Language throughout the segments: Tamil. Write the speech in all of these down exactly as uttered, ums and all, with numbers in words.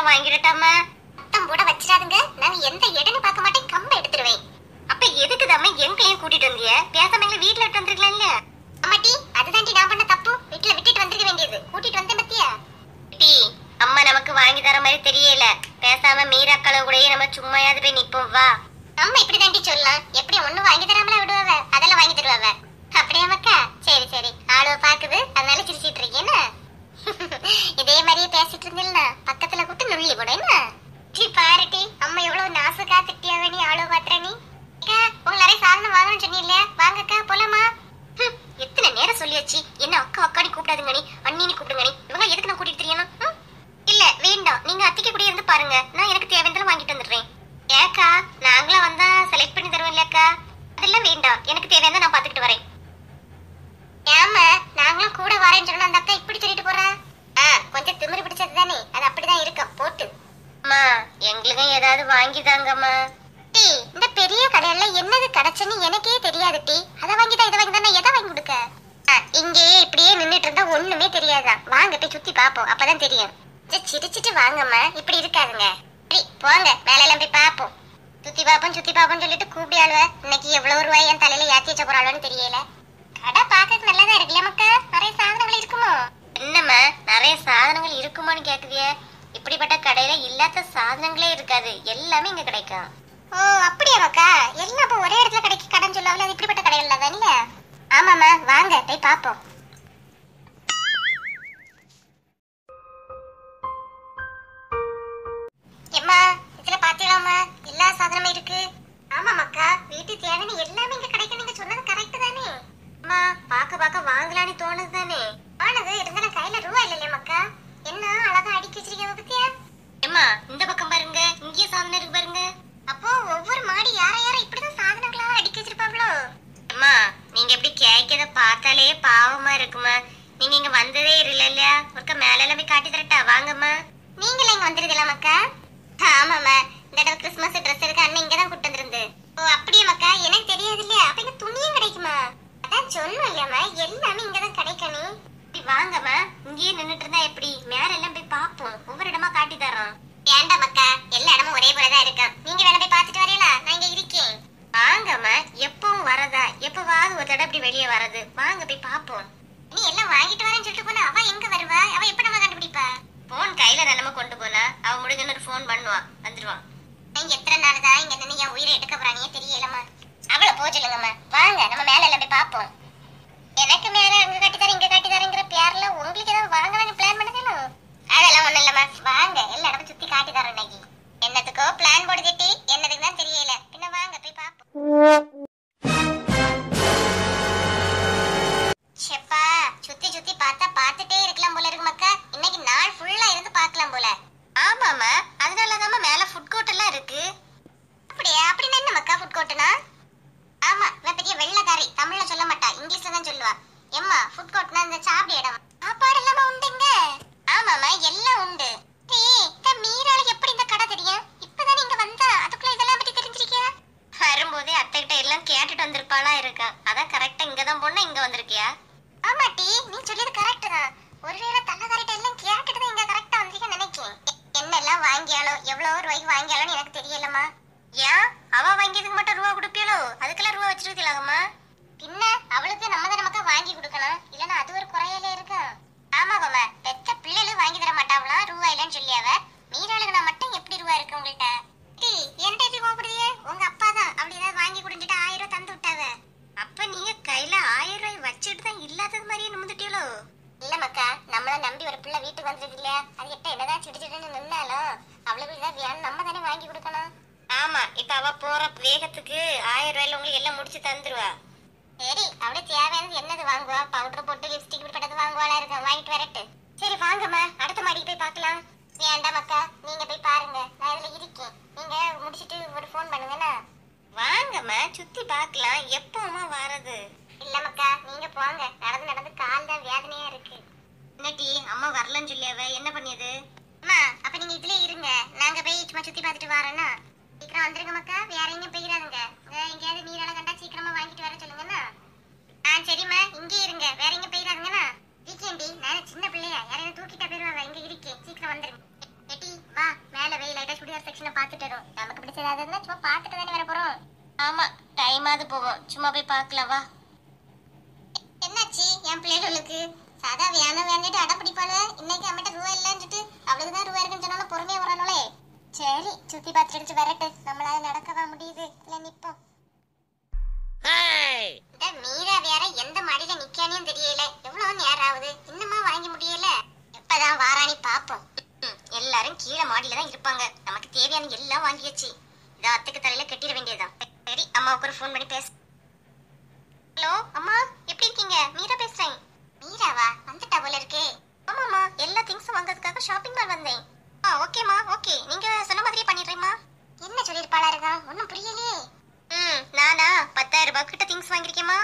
கையில வாங்கிரட்டாமா? தம் போட வச்சிராதுங்க. நான் எந்த இடன்னு பார்க்க மாட்டேன், கம்ப எடுத்துருவேன். அப்ப எதுக்கு தாமே எங்களையும் கூட்டிட்டு வந்தியே? பேசாம எங்க வீட்ல விட்டு வந்திருக்கலாம்ல? அம்மாட்டி, அதுதான்டி நான் பண்ண தப்பு. வீட்ல விட்டுட்டு வந்திருக்க வேண்டியது. கூட்டிட்டு வந்தே பத்தியா? டி, அம்மா நமக்கு வாங்கி தர மாதிரி தெரியல. பேசாம மீராக்களோ கூடயே நம்ம சும்மாயாவது போய் நிப்போம் வா. அம்மா இப்படி தான்டி சொல்லலாம். எப்படி ஒண்ணு வாங்கி தராமல விடுவாங்க? அதெல்லாம் வாங்கி தருவாங்க. அப்படியே மக்கா? சரி சரி. ஆளோ பாக்குது. அதனால சிரிச்சிட்டு இருக்கேனா? இதே மாதிரியே பேசிட்டு இருந்தீங்கன்னா பக்கத்துல கூட்டு நுள்ளி கூட என்ன டி பாருட்டி. அம்மா எவ்வளவு நாசுக்கா திட்டியாவே நீ ஆளோ பாத்திர நீ. உங்க நிறைய சாதனம் வாங்கணும்னு சொன்னீங்களே, வாங்கக்கா போலாமா? எத்தனை நேரம் சொல்லியாச்சு என்ன அக்கா அக்காடி கூப்பிடாதுங்க, நீ அண்ணின்னு கூப்பிடுங்க. நீ இவங்க எதுக்கு நான் கூட்டிட்டு தெரியணும்? இல்ல வேண்டாம், நீங்க அத்திக்க கூட இருந்து பாருங்க. நான் எனக்கு தேவையானதெல்லாம் வாங்கிட்டு வந்துடுறேன். ஏக்கா நாங்களாம் வந்தா செலக்ட் பண்ணி தருவோம் இல்லக்கா? அதெல்லாம் வேண்டாம், எனக்கு தேவையானதை நான் பாத்துக்கிட்டு வரேன். ஏமா நாங்களும் கூட வரேன்னு சொன்னா அந்த அக்கா இப்படி சொல்லிட்டு போறேன். ஆ கொஞ்சம் திமிரு பிடிச்சது தானே, அது அப்படிதான் இருக்கும் போட்டு. அம்மா எங்களுக்கும் ஏதாவது வாங்கிதாங்கம்மா. டீ இந்த பெரிய கடையில என்னது கிடைச்சுன்னு எனக்கே தெரியாது டீ. அதை வாங்கிதான் இதை வாங்கிதான் எதை வாங்கி கொடுக்க? இங்கேயே இப்படியே நின்றுட்டு இருந்தா ஒண்ணுமே தெரியாதான். வாங்க போய் சுத்தி பாப்போம், அப்பதான் தெரியும். சிரிச்சிட்டு வாங்கம்மா, இப்படி இருக்காதுங்க. சரி போங்க, வேலையெல்லாம் போய் பார்ப்போம். சுத்தி பாப்போம் சுத்தி பாப்போம்னு சொல்லிட்டு கூப்பிடி ஆளுவ. இன்னைக்கு எவ்வளவு ரூபாய் என் தலையில ஏத்தி வச்ச போறாளோன்னு தெரியல. கடை பாக்க நல்லதா இருக்குல்ல மக்கா? நிறைய சாதனங்கள் இருக்குமோ? என்னம்மா நிறைய சாதனங்கள் இருக்குமோன்னு கேக்குதிய? இப்படிப்பட்ட கடையில இல்லாத சாதனங்களே இருக்காது, எல்லாமே இங்க கிடைக்கும். ஓ அப்படியா மக்கா? எல்லாம் ஒரே இடத்துல கிடைக்க கடைன்னு சொல்லாமல, அது இப்படிப்பட்ட கடையில தான் இல்ல? ஆமாமா வாங்க போய் பாப்போம். ஏம்மா இதுல பாத்தீங்களாமா எல்லா சாதனமும் இருக்கு? ஆமா மக்கா, வீட்டுக்கு தேவையான எல்லாமே இங்க கிடைக்கும். நீங்க சொன்னது கரெக்ட் தானே? அம்மா பாக்க பாக்க வாங்கலான்னு தோணுது தானே? ஆனது இருந்தா கையில ரூபா இல்லையா மக்கா? என்ன அழகா அடிக்க வச்சிருக்கேன் பத்தியா? அம்மா இந்த பக்கம் பாருங்க, இங்கே சாதனம் இருக்கு பாருங்க. அப்போ ஒவ்வொரு மாடி யார யார இப்படிதான் சாதனங்களா அடிக்க வச்சிருப்பாங்களோ? அம்மா நீங்க எப்படி கேட்கறத பார்த்தாலே பாவமா இருக்குமா. நீங்க இங்க வந்ததே இல்ல இல்லையா? ஒருக்க மேல எல்லாம் போய் காட்டி தரட்டா? வாங்கம்மா. நீங்களே இங்க வந்துருக்கல மக்கா? ஆமாம்மா இந்த தடவை கிறிஸ்மஸ் ட்ரெஸ் எடுக்க அண்ணன் இங்கதான் கூட்டு வந்துருந்து. ஓ அப்படியே மக்கா, எனக்கு தெரியாது இல்லையா? அப்ப இங்க துணியும் கிடைக்குமா? அதான் சொன்னோம் இல்லையாமா எல்லாமே இங்கதான் கிடைக்கணும். வாங்கம்மா இங்கேயே நின்னுட்டு இருந்தா எப்படி? மேல எல்லாம் போய் பாப்போம், ஒவ்வொரு இடமா காட்டி தரோம். வேண்டாம் அக்கா, எல்லா இடமும் ஒரே போலதான் இருக்கும். நீங்க வேணா போய் பாத்துட்டு வரீங்களா? நான் இங்க இருக்கேன். வாங்கம்மா எப்பவும் வரதா, எப்பவாவது ஒரு தடவை இப்படி வெளியே வர்றது. வாங்க போய் பாப்போம். நீ எல்லாம் வாங்கிட்டு வரேன்னு சொல்லிட்டு போனா அவ எங்க வருவா? அவ எப்ப நம்ம கண்டுபிடிப்பா? போன் கையில நம்ம கொண்டு போனா அவ முடிஞ்சன்னு போன் பண்ணுவான், வந்துருவான். நீங்க எத்தனை நாள் தான் இங்க நின்னு என் உயிரை எடுக்க போறானே தெரியலமா. அவளை போக சொல்லுங்கம்மா. வாங்க நம்ம மேல எல்லாம் போய் பாப்போம். எனக்கு மேல அங்க காட்டி தரேன் இங்க காட்டி தரேங்கிற பேர்ல உங்களுக்கு ஏதாவது வாங்கலாம்னு பிளான் பண்ணதேனோ? அதெல்லாம் ஒண்ணும் இல்லம்மா, வாங்க எல்லா இடமும் சுத்தி காட்டி தரோம். இன்னைக்கு என்னத்துக்கோ பிளான் போட்டு திட்டி என்னதுக்கு தான் தெரியல. பின்ன வாங்க போய் பாப்போம். செப்பா சுத்தி சுத்தி பார்த்தா பார்த்துட்டே இருக்கலாம் போல இருக்கு மக்கா. இன்னைக்கு நாள் ஃபுல்லா இருந்து பார்க்கலாம் போல. ஆமாமா அதனாலதான் மேல ஃபுட் கோர்ட் எல்லாம் இருக்கு. அப்படியா? அப்படின்னு என்ன மக்கா ஃபுட் கோர்ட்னா? ஆமா நான் பெரிய வெள்ளக்காரி, தமிழ்ல சொல்ல மாட்டா, இங்கிலீஷ்ல தான் சொல்லுவா. எம்மா ஃபுட் கோர்ட்னா இந்த சாப்பிட இடம், சாப்பாடு எல்லாமே உண்டுங்க. ஆமாமா எல்லாம் உண்டு. இந்த மீராளுக்கு எப்படி இந்த கடை தெரியும்? இப்பதானே இங்க வந்தா, அதுக்குள்ள இதெல்லாம் பத்தி தெரிஞ்சிருக்கியா? வரும்போதே அத்தை கிட்ட எல்லாம் கேட்டுட்டு வந்திருப்பாளா இருக்கா? அதான் கரெக்டா இங்கதான் போனா இங்க வந்திருக்கியா? ஆமா டி நீ சொல்லியது கரெக்ட் தான். ஒருவேளை தள்ளக்காரிட்ட எல்லாம் கேட்டுட்டு தான் இங்க கரெக்டா வந்திருக்கேன்னு நினைக்கிறேன். என்னெல்லாம் வாங்கியாலோ எவ்வளவு ரூபாய்க்கு வாங்கியாலோன்னு எனக்கு தெரியலமா. ஏன் அவ வாங்கியதுக்கு மட்டும் ரூபா கொடுப்பியலோ? அதுக்கெல்லாம் ரூபா வச்சிருக்கலாமா? பின்ன அவளுக்கு நம்ம தான் நமக்கு வாங்கி கொடுக்கணும், இல்லைன்னா அது ஒரு குறையில இருக்கா? ஆமா கோமா, பெத்த பிள்ளைகளும் வாங்கி தர மாட்டாங்களாம் ரூபா இல்லைன்னு சொல்லி. அவ மீனாளுக்கு நான் மட்டும் எப்படி ரூபா இருக்கு உங்கள்கிட்ட? டி என்கிட்ட எப்படி கோபப்படுதியே? உங்க அப்பா தான் அப்படி ஏதாவது வாங்கி குடிஞ்சிட்டு ஆயிரம் ரூபாய் தந்து விட்டாவ. அப்ப நீங்க கையில ஆயிரம் ரூபாய் வச்சுட்டு தான் இல்லாதது மாதிரியே நம்புந்துட்டியலோ? இல்ல மக்கா, நம்மள நம்பி ஒரு பிள்ளை வீட்டுக்கு வந்தது இல்லையா? அது கிட்ட என்னதான் சிடிச்சிட்டு நின்னாலும் அவளுக்கு ஏதாவது வேணும், நம்ம தானே வாங்கி கொடுக்கணும். ஆமா இப்ப அவ போற வேகத்துக்கு ஆயிரம் ரூபாயில உங்களுக்கு எல்லாம் முடிச்சு தந்துருவா. சரி அவளே தேவையானது என்னது வாங்குவா? பவுடர் போட்டு லிப்ஸ்டிக் இப்படிப்பட்டது வாங்குவாளா இருக்க? வாங்கிட்டு வரட்டு. சரி வாங்கம்மா, அடுத்த மாடிக்கு போய் பார்க்கலாம். வேண்டாம் அக்கா நீங்க போய் பாருங்க, நான் இதுல இருக்கேன். நீங்க முடிச்சுட்டு ஒரு ஃபோன் பண்ணுங்கன்னா. வாங்கம்மா சுத்தி பார்க்கலாம், எப்பவுமா வர்றது. இல்லம்மாக்கா நீங்க போங்க, நடந்து நடந்து கால் தான் வேதனையா இருக்கு. என்னட்டி அம்மா வரலன்னு சொல்லியாவ, என்ன பண்ணியது? அம்மா அப்ப நீங்க இதுல இருங்க, நாங்க போய் சும்மா சுத்தி பார்த்துட்டு வரோம்னா. சீக்கிரம் வந்துருங்க மக்கா, வேற எங்கேயும் போயிடாதுங்க. எங்கேயாவது நீரால கண்டா சீக்கிரமா வாங்கிட்டு வர சொல்லுங்கண்ணா. ஆ சரிம்மா, இங்கே இருங்க, வேற எங்கேயும் போயிடாதுங்கண்ணா. வீக்கேண்டி நான் சின்ன பிள்ளையா யாரையும் தூக்கிட்டா போயிருவாங்க. இங்க இருக்கேன், சீக்கிரம் வந்துருங்க. எட்டி வா சுடிதார் செக்ஷனை பார்த்துட்டு வரோம். நமக்கு பிடிச்ச ஏதாவது இருந்தால் சும்மா பார்த்துட்டு தானே வர போகிறோம். ஆமாம், டைமாவது போகும், சும்மா போய் பார்க்கலவா? என்னாச்சு என் பிள்ளைகளுக்கு? சாதா வேணும் வேண்டிட்டு அடம் பிடிப்பாள். இன்னைக்கு அவன்கிட்ட ரூபா இல்லைன்னு சொல்லிட்டு அவளுக்கு தான் ரூபா இருக்குன்னு சொன்னாலும் பொறுமையாக வரானோலே. சரி, சுற்றி பார்த்துட்டு வரட்டு. நம்மளால நடக்கவா முடியுது? இல்லை நிற்போம். இந்த மீரா வேற எந்த மாடியில நிக்கானேன்னு தெரியல. எவ்வளவு நேரம் ஆகுது, இன்னுமா வாங்கி முடியல? எப்பதான் வாரானி பாப்போம். எல்லாரும் கீழே மாடியில தான் இருப்பாங்க. நமக்கு தேவையான எல்லாம் வாங்கியாச்சு. இதை அத்துக்கு தலையில கட்டிட வேண்டியதுதான். சரி, அம்மாவுக்கு ஒரு ஃபோன் பண்ணி பேச. ஹலோ அம்மா, எப்படி இருக்கீங்க? மீரா பேசுறேன். மீராவா? வந்துட்டா போல இருக்கே. ஆமாம்மா, எல்லா திங்ஸும் வாங்குறதுக்காக ஷாப்பிங் மால் வந்தேன். ஆ ஓகேம்மா, ஓகே, நீங்க சொன்ன மாதிரியே பண்ணிடுறேம்மா. என்ன சொல்லியிருப்பாளா இருக்கா, ஒன்றும் புரியலையே. ம், நானா பத்தாயிரம் ரூபாய் கிட்ட திங்ஸ் வாங்கிருக்கேமா.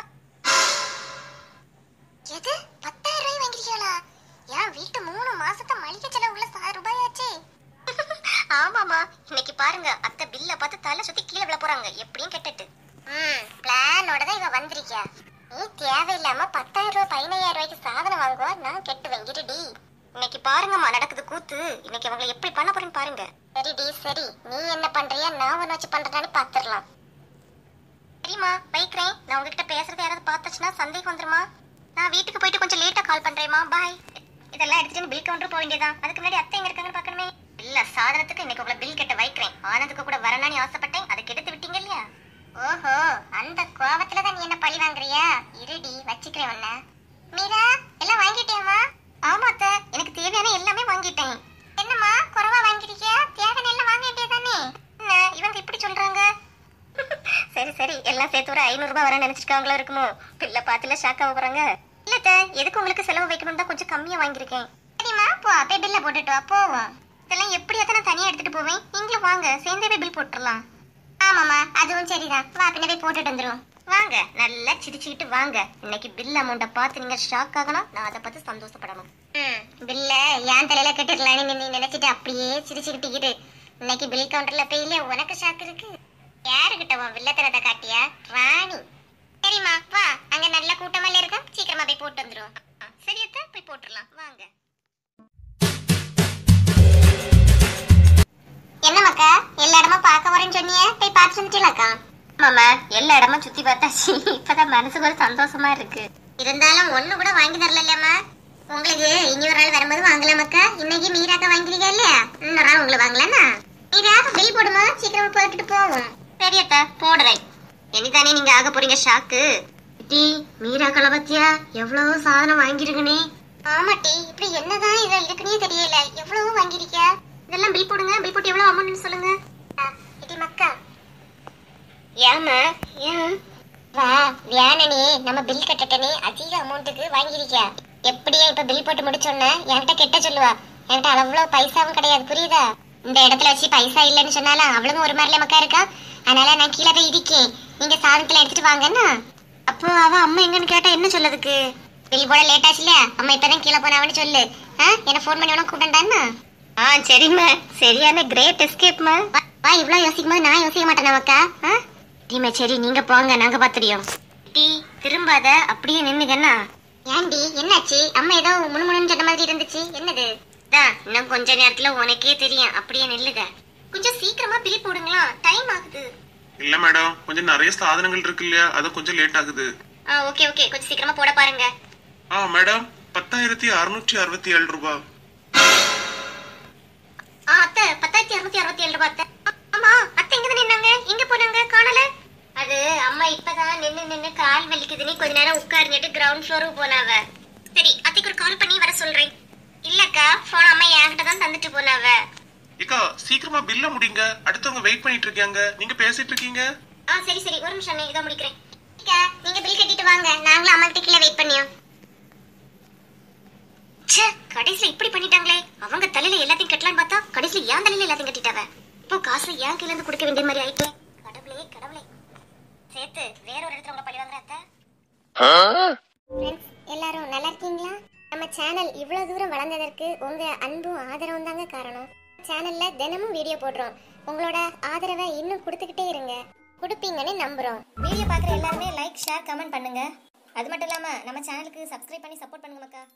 எது, பத்தாயிரம் ரூபாய் வாங்கிருக்கீங்களா? என் வீட்டு மூணு மாசத்தை மளிகை செலவு உள்ள ஆயிரம் ரூபாயாச்சு. ஆமாமா, இன்னைக்கு பாருங்க அத்தை பில்ல பார்த்து தலை சுத்தி கீழே விழ போறாங்க. எப்படியும் கெட்டுட்டு ம் பிளானோட தான் இவ வந்திருக்கியா. நீ தேவையில்லாம பத்தாயிரம் ரூபாய் பதினையாயிரம் ரூபாய்க்கு சாதனை வாங்குவா, நான் கெட்டு வாங்கிடுடி. இன்னைக்கு பாருங்கம்மா நடக்குது கூத்து. இன்னைக்கு அவங்களை எப்படி பண்ண போறேன்னு பாருங்க. சரிடி சரி, நீ என்ன பண்றியா நான் ஒன்று வச்சு பண்றேன்னு பாத்துடலாம். சரிம்மா வைக்கிறேன். நான் உங்ககிட்ட பேசுறது யாராவது பார்த்துச்சுன்னா சந்தேகம் வந்துருமா. நான் வீட்டுக்கு போயிட்டு கொஞ்சம் லேட்டாக கால் பண்ணுறேம்மா, பாய். இதெல்லாம் எடுத்துட்டு பில் கவுண்டர் போக வேண்டியதான். அதுக்கு முன்னாடி அத்தை எங்க இருக்காங்கன்னு பார்க்கணுமே. இல்லை சாதனத்துக்கு இன்னைக்கு உங்களை பில் கட்ட வைக்கிறேன். ஆனதுக்கு கூட வரணும்னு ஆசைப்பட்டேன், அதை கெடுத்து விட்டீங்க இல்லையா? ஓஹோ, அந்த கோபத்துல தான் நீ என்ன பழி வாங்குறியா? இருடி வச்சுக்கிறேன் உன்ன. மீரா, எல்லாம் வாங்கிட்டேம்மா? ஆமா அத்தை, எனக்கு தேவையான எல்லாமே வாங்கிட்டேன். என்னம்மா குறவா வாங்கிருக்கியா? தேவையான எல்லாம் வாங்க வேண்டியதானே. என்ன இவங்க இப்படி சொல்றாங்க? சரி சரி, எல்லாம் சேர்த்து ஒரு ஐநூறு ரூபாய் வர நினைச்சிருக்காங்களா இருக்குமோ. பிள்ளை பார்த்துல ஷாக்காக போறாங்க. இல்லத்த, எதுக்கு உங்களுக்கு செலவு வைக்கணும் தான் கொஞ்சம் கம்மியா வாங்கியிருக்கேன். சரிம்மா, போ அப்படியே பில்ல போட்டுட்டு வா, போவோம். இதெல்லாம் எப்படியாத்தான் நான் தனியா எடுத்துட்டு போவேன். நீங்களும் வாங்க, சேர்ந்தே போய் பில் போட்டுடலாம். ஆமாம்மா, அதுவும் சரிதான். வா பின்ன போய் போட்டுட்டு வந்துடும். வாங்க, நல்லா சிரிச்சுக்கிட்டு வாங்க. இன்னைக்கு பில் அமௌண்ட்டை பார்த்து நீங்க ஷாக் ஆகணும், நான் அதை பார்த்து சந்தோஷப்படணும். ம், பில்ல ஏன் தலையில கட்டிடலான்னு நீ நினைச்சிட்டு அப்படியே சிரிச்சுக்கிட்டு இரு. இன்னைக்கு பில் கவுண்டர்ல போயில உனக்கு ஷாக் இருக்கு. யாருகிட்டவன் வில்லத்தனத்தை காட்டியா ராணி? சரிம்மா வா, அங்க நல்ல கூட்டமால இருக்கா, சீக்கிரமா போய் போட்டு வந்துடும். சரியத்தை போய் போட்டுடலாம் வாங்க. என்னமாக்கா எல்லா இடமா பார்க்க வரேன்னு சொன்னியே, போய் பார்த்து வந்துட்டீங்களாக்கா? ஆமாம்மா, எல்லா இடமும் சுத்தி பார்த்தாச்சு. இப்பதான் மனசுக்கு ஒரு சந்தோஷமா இருக்கு. இருந்தாலும் ஒண்ணு கூட வாங்கி தரல இல்லையாம்மா? உங்களுக்கு இனி ஒரு நாள் வரும்போது வாங்கலாமாக்கா. இன்னைக்கு மீராக்கா வாங்கிருக்கா இல்லையா, இன்னொரு நாள் உங்களை வாங்கலாம்னா. மீராக்கா பில் போடுமா, சீக்கிரமா போட்டுட்டு போவோம். சரியத்தா போடுறேன். இனிதானே நீங்க ஆக போறீங்க ஷாக்கு. டி மீரா கலபத்தியா எவ்வளவு சாதனம் வாங்கிருக்கனே. ஆமா டி, இப்படி என்னதான் இதுல இருக்குன்னே தெரியல. எவ்வளவு வாங்கிருக்கியா? இதெல்லாம் பில் போடுங்க. பில் போட்டு எவ்வளவு அமௌண்ட்னு சொல்லுங்க. இடி மக்கா ஏமா ஏன் வா வியானனே, நம்ம பில் கட்டட்டனே அதிக அமௌண்ட்டுக்கு வாங்கிருக்கியா. எப்படியா இப்ப பில் போட்டு முடிச்சோன்னா என்கிட்ட கெட்ட சொல்லுவா. என்கிட்ட அவ்வளவு பைசாவும் கிடையாது, புரியுதா? இந்த இடத்துல வச்சு பைசா இல்லைன்னு சொன்னாலும் அவளும் ஒரு மாதிரில மக்கா இருக்கா. அதனால நான் கீழே போய் இருக்கேன், நீங்க சாதனத்துல எடுத்துட்டு வாங்கன்னா. அப்போ அவ அம்மா எங்கன்னு கேட்டா என்ன சொல்லதுக்கு? பில் போட லேட் ஆச்சு இல்லையா, அம்மா இப்பதான் கீழே போனாவன்னு சொல்லு. என்ன போன் பண்ணி உனக்கு கூப்பிட்டான்னா? ஆ சரிம்மா, சரியான கிரேட் எஸ்கேப்மா. வா, இவ்வளவு யோசிக்கும் போது நான் யோசிக்க மாட்டேன் நமக்கா. டீமா சரி, நீங்க போங்க, நாங்க பாத்துடியோம். டீ திரும்பாத, அப்படியே நின்னுக்கண்ணா. ஏன்டி என்னாச்சு? அம்மா ஏதோ முணுமுணுன்னு சொன்ன மாதிரி இருந்துச்சு, என்னது? இன்னும் கொஞ்ச நேரத்துல உனக்கே தெரியும், அப்படியே நில்லுங்க. கொஞ்சம் சீக்கிரமா பில் போடுங்களா, டைம் ஆகுது. இல்ல மேடம், கொஞ்சம் நிறைய சாதனங்கள் இருக்கு இல்லையா, அது கொஞ்சம் லேட் ஆகுது. ஆ ஓகே ஓகே, கொஞ்சம் சீக்கிரமா போட பாருங்க. ஆ மேடம், பத்தாயிரத்து அறுநூற்று அறுபத்தி ஏழு ரூபாய். ஆ அத்தை, பத்தாயிரத்து அறுநூற்று அறுபத்தி ஏழு ரூபாய் அத்தை. ஆமா அத்தை, எங்க நின்னாங்க, எங்க போனாங்க காணல? அது அம்மா இப்பதான் நின்னு நின்னு கால் வலிக்குதுன்னு கொஞ்ச நேரம் உட்கார்ந்துட்டு கிரவுண்ட் ஃப்ளோருக்கு போனாவ. சரி அத்தைக்கு ஒரு கால் பண்ணி வர சொல்றேன். இல்லக்கா, போன் அம்மா என்கிட்ட தான் தந்துட்டு போனாவ. ஏக்கா சீக்கிரமா பில்ல முடிங்க, அடுத்தவங்க வெயிட் பண்ணிட்டு இருக்காங்க, நீங்க பேசிட்டு இருக்கீங்க. ஆ சரி சரி, ஒரு நிமிஷம் நான் இத முடிக்கிறேன். ஏக்கா நீங்க பில் கட்டிட்டு வாங்க, நாங்களும் அம்மா கிட்ட கீழ வெயிட் பண்ணியோம். ச்சே, கடைசில இப்படி பண்ணிட்டாங்களே. அவங்க தலையில எல்லாத்தையும் கட்டலாம் பார்த்தா கடைசில ஏன் தலையில எல்லாத்தையும் கட்டிட்டாங்க. இப்போ காசு ஏன் கீழ இருந்து கொடுக்க வேண்டிய மாதிரி ஆயிட்டே. கடவுளே கடவுளே, சேத்து வேற ஒரு இடத்துல உங்க பழி வாங்குற அத்தை. ஃப்ரெண்ட்ஸ் எல்லாரும் நல்லா இருக்கீங்களா? நம்ம சேனல் இவ்வளவு தூரம் வளர்ந்ததற்கு உங்க அன்பும் ஆதரவும் தாங்க காரணம். சேனல்ல தினமும் வீடியோ போடுறோம். உங்களோட ஆதரவை இன்னும் கொடுத்துக்கிட்டே இருங்க, கொடுப்பீங்கன்னு நம்புறோம். வீடியோ பார்க்குற எல்லாருமே லைக் ஷேர் கமெண்ட் பண்ணுங்க. அது மட்டும் இல்லாம நம்ம சேனலுக்கு சப்ஸ்கிரைப் பண்ணி சப்போர்ட் பண்ணுங்க மக்கா.